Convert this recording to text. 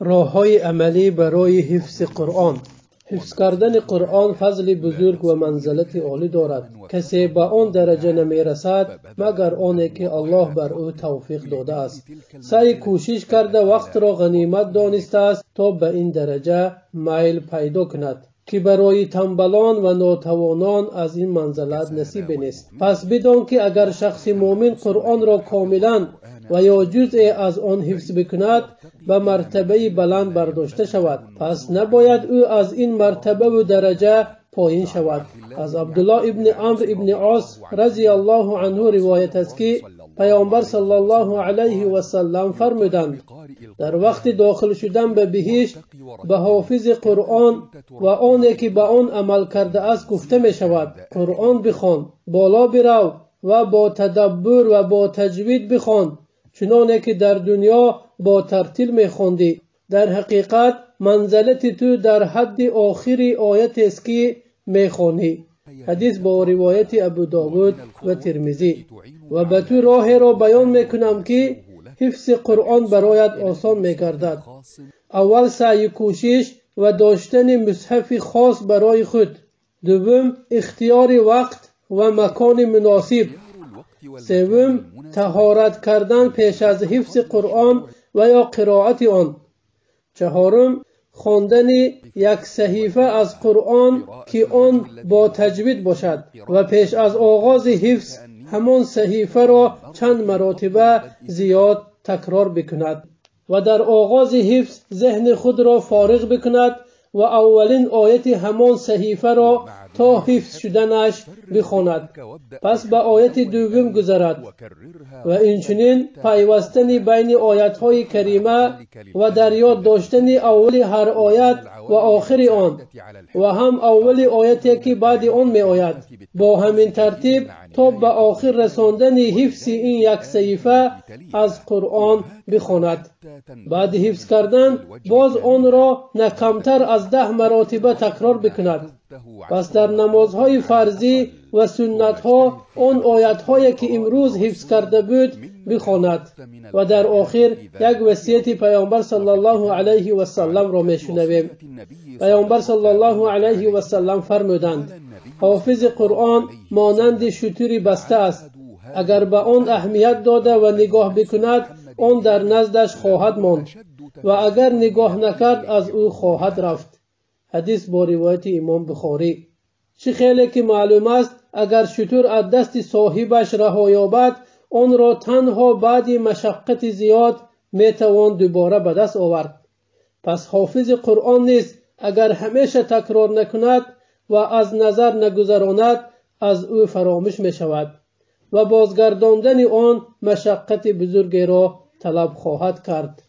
راه‌های عملی برای حفظ قرآن. حفظ کردن قرآن فضل بزرگ و منزلت عالی دارد. کسی به آن درجه نمی رسد مگر آنی که الله بر او توفیق داده است. سعی کوشش کرده وقت را غنیمت دانسته است تا به این درجه میل پیدا کند که برای تنبلان و ناتوانان از این منزلت نصیب نیست. پس بدان که اگر شخص مؤمن قرآن را کاملا و یا جزئی از آن حفظ بکند به مرتبه بلند برداشته شود. پس نباید او از این مرتبه و درجه پایین شود. از عبدالله ابن عمرو ابن عاص رضی الله عنه روایت است که پیامبر صلی الله علیه و سلم فرمودند: در وقت داخل شدن به بهشت به حافظ قرآن و آنی که به آن عمل کرده است گفته می شود: قرآن بخوان، بالا برو و با تدبر و با تجوید بخوان، چنانه که در دنیا با ترتیل می خواندی. در حقیقت منزلت تو در حد آخری آیت است که می خوانی. حدیث با روایت ابو داود و ترمذی. و به تو راه را بیان می کنم که حفظ قرآن برایت آسان می گردد. اول سعی کوشش و داشتن مصحف خاص برای خود. دوم اختیار وقت و مکان مناسب. سوم طهارت کردن پیش از حفظ قرآن و یا قرائت آن. چهارم خواندن یک صحیفه از قرآن که آن با تجوید باشد و پیش از آغاز حفظ همان صحیفه را چند مراتبه زیاد تکرار بکند و در آغاز حفظ ذهن خود را فارغ بکند و اولین آیت همان صحیفه را تا حفظ شدنش بخواند. پس به آیت دوم گذرد و اینچنین پیوستن بین آیت‌های کریمه و در یاد داشتن اول هر آیت و آخر آن و هم اول آیتی که بعد آن می آید با همین ترتیب تا به آخر رساندن حفظ این یک صحیفه از قرآن بخواند. بعد حفظ کردن باز آن را نه کمتر از 10 مراتبه تکرار بکند. پس در نمازهای فرضی و سنتها آن آیتهایی که امروز حفظ کرده بود بخواند و در آخر یک وصیت پیامبر صلی الله علیه و سلم را میشنویم. پیامبر صلی الله علیه و سلم فرمودند: حافظ قرآن مانند شتری بسته است. اگر به آن اهمیت داده و نگاه بکند آن در نزدش خواهد ماند و اگر نگاه نکرد از او خواهد رفت. حدیث با روایت امام بخاری. چه خیلی که معلوم است اگر شتر از دست صاحبش رها یابد آن را تنها بعد مشقت زیاد میتوان دوباره به دست آورد. پس حافظ قرآن نیز اگر همیشه تکرار نکند و از نظر نگذراند از او فراموش می شود و بازگرداندن آن مشقت بزرگی را طلب خواهد کرد.